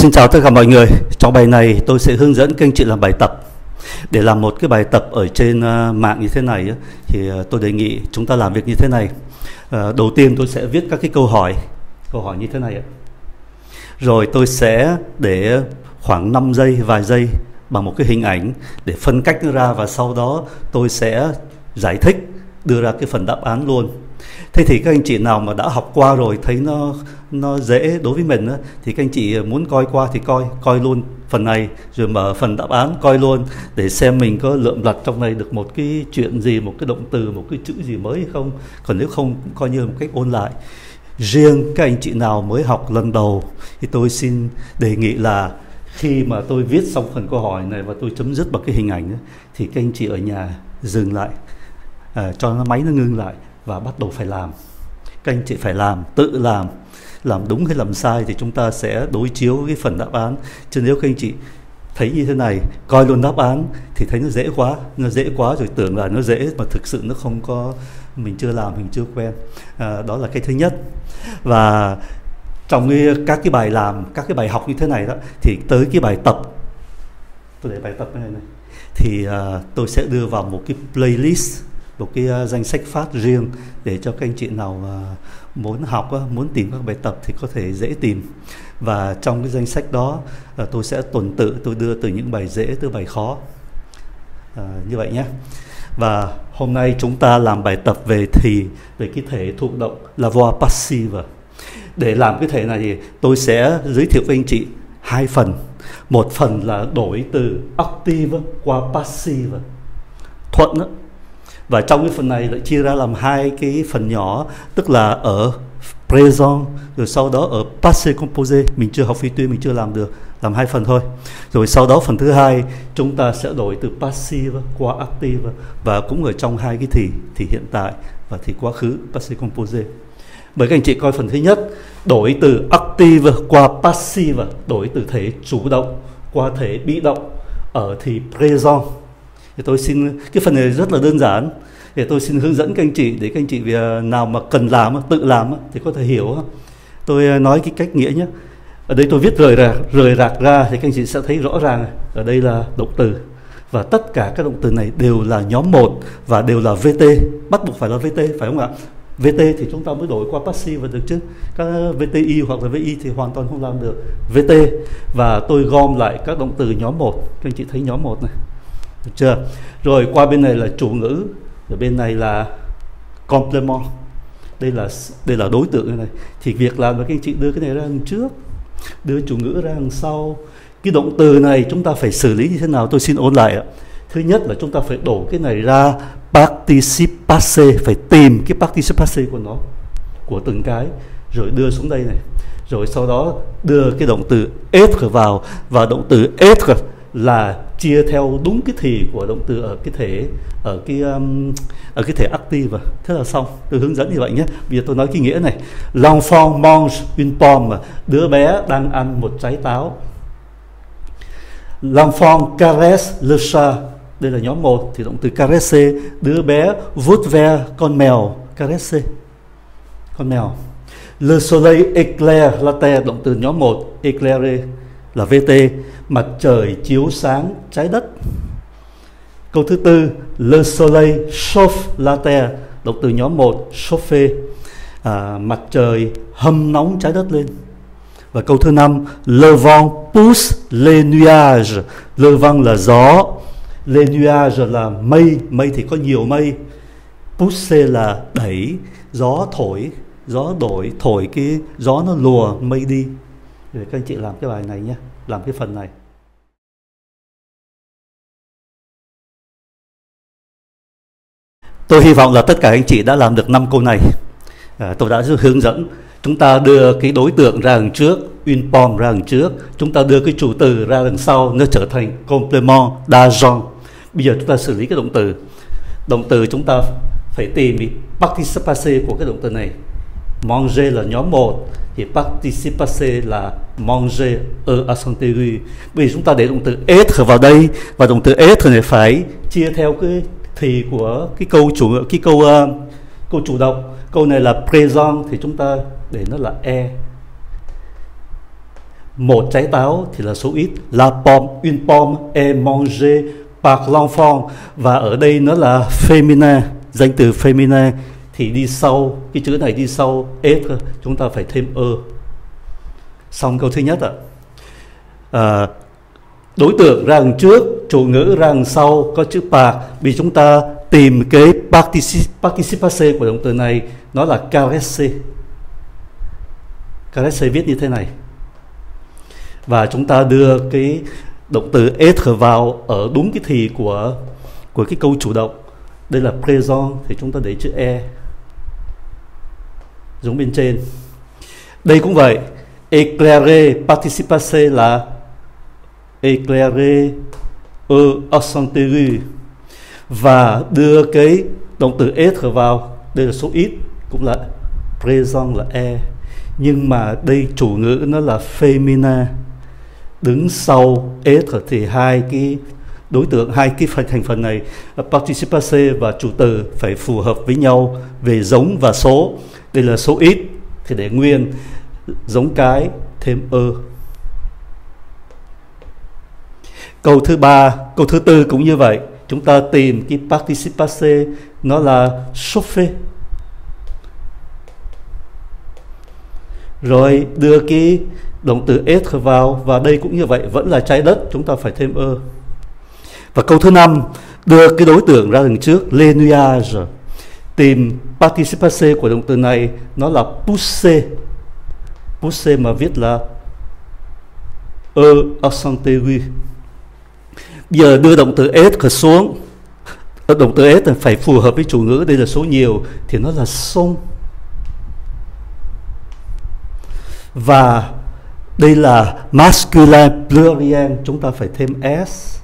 Xin chào tất cả mọi người. Trong bài này tôi sẽ hướng dẫn các anh chị làm bài tập. Để làm một cái bài tập ở trên mạng như thế này thì tôi đề nghị chúng ta làm việc như thế này. Đầu tiên tôi sẽ viết các cái câu hỏi như thế này. Rồi tôi sẽ để khoảng 5 giây, vài giây bằng một cái hình ảnh để phân cách nó ra, và sau đó tôi sẽ giải thích, đưa ra cái phần đáp án luôn. Thế thì các anh chị nào mà đã học qua rồi thấy nó dễ đối với mình đó, thì các anh chị muốn coi qua thì coi luôn phần này, rồi mở phần đáp án coi luôn để xem mình có lượm lặt trong này được một cái chuyện gì, một cái động từ, một cái chữ gì mới hay không. Còn nếu không coi như một cách ôn lại. Riêng các anh chị nào mới học lần đầu thì tôi xin đề nghị là khi mà tôi viết xong phần câu hỏi này và tôi chấm dứt bằng cái hình ảnh đó, thì các anh chị ở nhà dừng lại, cho máy nó ngưng lại và bắt đầu phải làm. Các anh chị phải làm, tự làm đúng hay làm sai thì chúng ta sẽ đối chiếu cái phần đáp án. Chứ nếu các anh chị thấy như thế này, coi luôn đáp án thì thấy nó dễ quá, rồi tưởng là nó dễ mà thực sự nó không có, mình chưa làm, mình chưa quen. Đó là cái thứ nhất. Và trong các cái bài làm, các cái bài học như thế này đó, thì tới cái bài tập, tôi để bài tập này này, thì tôi sẽ đưa vào một cái playlist, một cái danh sách phát riêng để cho các anh chị nào muốn học, muốn tìm các bài tập thì có thể dễ tìm. Và trong cái danh sách đó tôi sẽ tuần tự tôi đưa từ những bài dễ tới bài khó, như vậy nhé. Và hôm nay chúng ta làm bài tập về cái thể thụ động là voix passive. Để làm cái thể này thì tôi sẽ giới thiệu với anh chị hai phần. Một phần là đổi từ active qua passive, thuận đó. Và trong cái phần này lại chia ra làm hai cái phần nhỏ, tức là ở present rồi sau đó ở passé composé, mình chưa học phi tuyên, mình chưa làm được, làm hai phần thôi. Rồi sau đó phần thứ hai chúng ta sẽ đổi từ passive qua active, và cũng ở trong hai cái thì hiện tại và thì quá khứ, passé composé. Bởi các anh chị coi phần thứ nhất, đổi từ active qua passive, đổi từ thể chủ động qua thể bị động ở thì present. Thì tôi xin, cái phần này rất là đơn giản, để tôi xin hướng dẫn các anh chị, để các anh chị nào mà cần làm, tự làm thì có thể hiểu. Tôi nói cái cách nghĩa nhé. Ở đây tôi viết rời rạc ra thì các anh chị sẽ thấy rõ ràng. Ở đây là động từ, và tất cả các động từ này đều là nhóm 1 và đều là VT, bắt buộc phải là VT, phải không ạ? VT thì chúng ta mới đổi qua passive và được, chứ các VTI hoặc là VI thì hoàn toàn không làm được. VT, và tôi gom lại các động từ nhóm 1, các anh chị thấy nhóm 1 này. Được chưa? Rồi qua bên này là chủ ngữ, rồi bên này là complement. Đây là đối tượng này. Thì việc làm là các anh chị đưa cái này ra đằng trước, đưa chủ ngữ ra đằng sau. Cái động từ này chúng ta phải xử lý như thế nào? Tôi xin ôn lại ạ. Thứ nhất là chúng ta phải đổ cái này ra participe passé, phải tìm cái participe passé của nó, của từng cái, rồi đưa xuống đây này. Rồi sau đó đưa cái động từ être vào, và động từ être là chia theo đúng cái thì của động từ ở cái thể active. Thế là xong. Tôi hướng dẫn như vậy nhé. Bây giờ tôi nói cái nghĩa này. L'enfant mange une pomme, đứa bé đang ăn một trái táo. L'enfant caresse le chat, đây là nhóm 1 thì động từ caresser, đứa bé vuốt ve con mèo, caresser con mèo. Le soleil éclaire la terre, động từ nhóm 1 éclairer là VT, mặt trời chiếu sáng trái đất. Câu thứ tư, le soleil chauffe la terre, động từ nhóm 1 chauffer, mặt trời hâm nóng trái đất lên. Và câu thứ năm, le vent pousse les nuages, le vent là gió, les nuages là mây, mây thì có nhiều mây, pousse là đẩy, gió thổi, gió đổi, thổi cái gió nó lùa mây đi. Để các anh chị làm cái bài này nhé, làm cái phần này. Tôi hy vọng là tất cả anh chị đã làm được 5 câu này. Tôi đã hướng dẫn chúng ta đưa cái đối tượng ra đằng trước, une pomme ra đằng trước, chúng ta đưa cái chủ từ ra đằng sau, nó trở thành complément d'agent. Bây giờ chúng ta xử lý cái động từ. Động từ chúng ta phải tìm cái participe passé của cái động từ này. Manger là nhóm 1 thì participe passé là manger ở accent aigu. Bây giờ chúng ta để động từ être vào đây, và động từ être này phải chia theo cái thì của câu chủ động. Câu này là présent thì chúng ta để nó là e. Một trái táo thì là số ít. La pomme, une pomme est mangée par l'enfant. Và ở đây nó là féminin, danh từ féminin thì đi sau, cái chữ này đi sau être, chúng ta phải thêm ơ. Xong câu thứ nhất ạ. Đối tượng ra đằng trước, chủ ngữ ra đằng sau, có chữ par, vì chúng ta tìm cái participe passé của động từ này, nó là caresser. Caresser viết như thế này. Và chúng ta đưa cái động từ être vào ở đúng cái thì của cái câu chủ động. Đây là présent thì chúng ta để chữ e giống bên trên. Đây cũng vậy. Éclairer, participe passé là éclairer accent aigu, và đưa cái động từ être vào, đây là số ít cũng là présent là e, nhưng mà đây chủ ngữ nó là féminin, đứng sau être thì hai cái đối tượng, hai cái thành phần này participe passé và chủ từ phải phù hợp với nhau về giống và số. Đây là số ít thì để nguyên, giống cái thêm ơ. Câu thứ ba, câu thứ tư cũng như vậy, chúng ta tìm cái participe passé, nó là chauffer, rồi đưa cái động từ être vào, và đây cũng như vậy, vẫn là trái đất, chúng ta phải thêm ơ. Và câu thứ năm, đưa cái đối tượng ra đằng trước, les nuages, tìm participe passé của động từ này, nó là pousser. Pousser mà viết là accent aigu. Bây giờ đưa động từ être xuống, động từ être phải phù hợp với chủ ngữ, đây là số nhiều thì nó là sông. Và đây là masculin pluriel, chúng ta phải thêm s.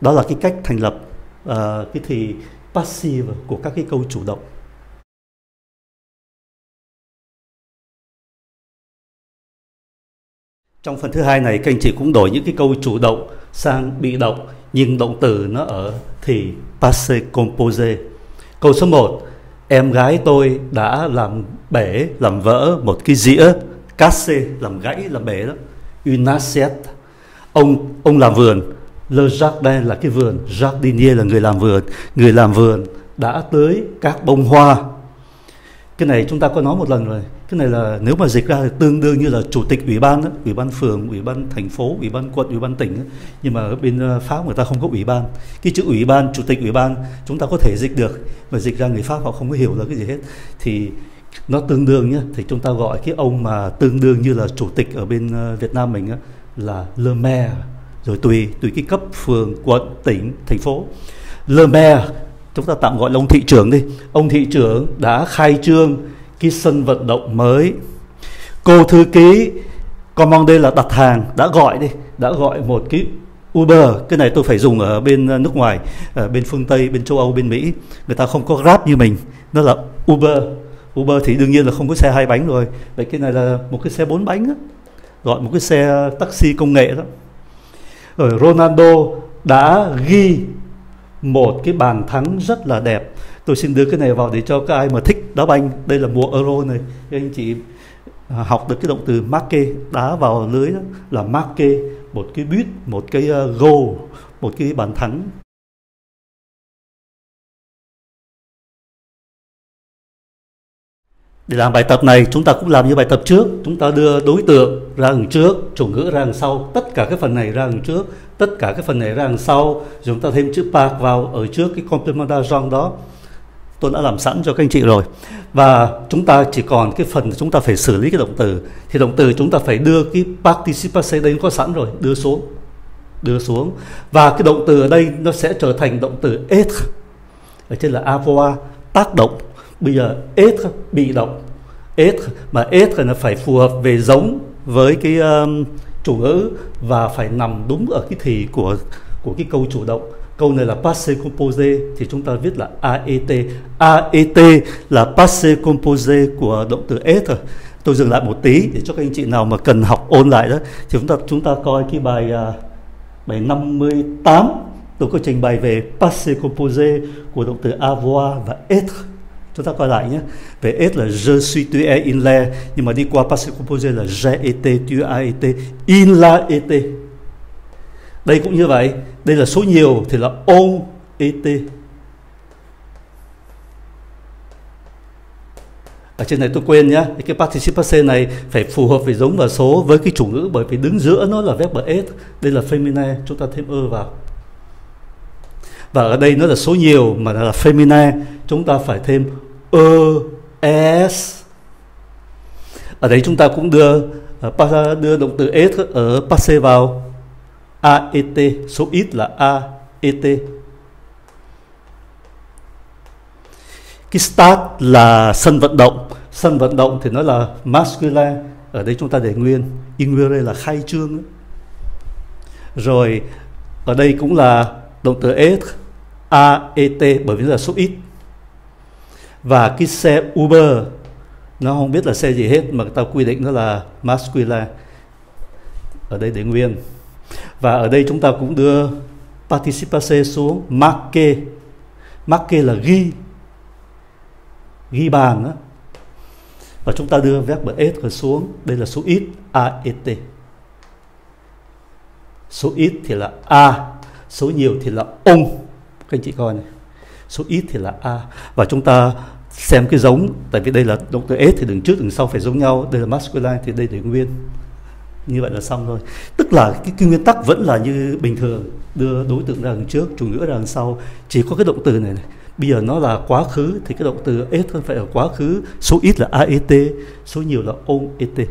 Đó là cái cách thành lập cái thì passive của các cái câu chủ động. Trong phần thứ hai này, các anh chị cũng đổi những cái câu chủ động sang bị động, nhưng động từ nó ở thì passé composé. Câu số 1, em gái tôi đã làm bể, làm vỡ một cái dĩa, cassé, làm gãy, làm bể đó, une assiette. Ông làm vườn, le jardin là cái vườn, jardinier là người làm vườn đã tưới các bông hoa. Cái này chúng ta có nói một lần rồi. Cái này là nếu mà dịch ra thì tương đương như là chủ tịch ủy ban, ủy ban phường, ủy ban thành phố, ủy ban quận, ủy ban tỉnh. Nhưng mà ở bên Pháp người ta không có ủy ban. Cái chữ ủy ban, chủ tịch ủy ban chúng ta có thể dịch được, mà dịch ra người Pháp họ không có hiểu là cái gì hết. Thì nó tương đương nhé, thì chúng ta gọi cái ông mà tương đương như là chủ tịch ở bên Việt Nam mình là le maire. Rồi tùy cái cấp phường, quận, tỉnh, thành phố. Le maire chúng ta tạm gọi là ông thị trưởng đi. Ông thị trưởng đã khai trương cái sân vận động mới. Cô thư ký commande đây là đặt hàng, đã gọi đi, đã gọi một cái Uber. Cái này tôi phải dùng ở bên nước ngoài, ở bên phương Tây, bên châu Âu, bên Mỹ. Người ta không có Grab như mình, nó là Uber. Uber thì đương nhiên là không có xe hai bánh rồi. Vậy cái này là một cái xe bốn bánh đó. Gọi một cái xe taxi công nghệ đó. Rồi Ronaldo đã ghi một cái bàn thắng rất là đẹp. Tôi xin đưa cái này vào để cho các ai mà thích đá banh. Đây là mùa Euro này, các anh chị học được cái động từ marque, đá vào lưới đó, là marque, một cái butt, một cái goal, một cái bàn thắng. Để làm bài tập này, chúng ta cũng làm như bài tập trước. Chúng ta đưa đối tượng ra đằng trước, chủ ngữ ra đằng sau. Tất cả cái phần này ra đằng trước, tất cả cái phần này ra đằng sau. Rồi chúng ta thêm chữ par vào ở trước cái complément d'agent đó. Tôi đã làm sẵn cho các anh chị rồi. Và chúng ta chỉ còn cái phần chúng ta phải xử lý cái động từ. Thì động từ chúng ta phải đưa cái participe passé đây có sẵn rồi, đưa xuống. Đưa xuống. Và cái động từ ở đây nó sẽ trở thành động từ être. Ở trên là avoir, tác động. Bây giờ être bị động, être mà être là phải phù hợp về giống với cái chủ ngữ và phải nằm đúng ở cái thì của cái câu chủ động. Câu này là passé composé thì chúng ta viết là AET. AET là passé composé của động từ être. Tôi dừng lại một tí để cho các anh chị nào mà cần học ôn lại đó, thì chúng ta coi cái bài 58 tôi có trình bày về passé composé của động từ avoir và être. Chúng ta coi lại nhé. Về S là je suis, tu es, il est, nhưng mà đi qua passive composé là j'ai été, tu as été, il a été. Đây cũng như vậy, đây là số nhiều thì là ont été. Ở trên này tôi quên nhé, cái participe passé này phải phù hợp với giống và số với cái chủ ngữ, bởi vì đứng giữa nó là verb s, đây là féminin, chúng ta thêm ơ vào. Và ở đây nó là số nhiều mà là féminin, chúng ta phải thêm ơ, s. Ở đây chúng ta cũng đưa động từ s ở passé vào aet, số ít là aet. Cái start là sân vận động thì nó là masculine, ở đây chúng ta để nguyên, inguire là khai trương. Rồi ở đây cũng là động từ être, aet, bởi vì nó là số ít. Và cái xe Uber, nó không biết là xe gì hết mà tao quy định nó là masculine, ở đây để nguyên. Và ở đây chúng ta cũng đưa participe passé xuống marquer, marquer là ghi, ghi bàn đó. Và chúng ta đưa verb être xuống, đây là số ít, aet. Số ít thì là a, số nhiều thì là ông. Các anh chị coi này, số ít thì là a. Và chúng ta xem cái giống, tại vì đây là động từ s thì đằng trước đằng sau phải giống nhau. Đây là masculine thì đây để nguyên. Như vậy là xong rồi. Tức là cái nguyên tắc vẫn là như bình thường, đưa đối tượng ra đằng trước, chủ ngữ ra đằng sau. Chỉ có cái động từ này này, bây giờ nó là quá khứ thì cái động từ s phải ở quá khứ, số ít là aet, số nhiều là ont.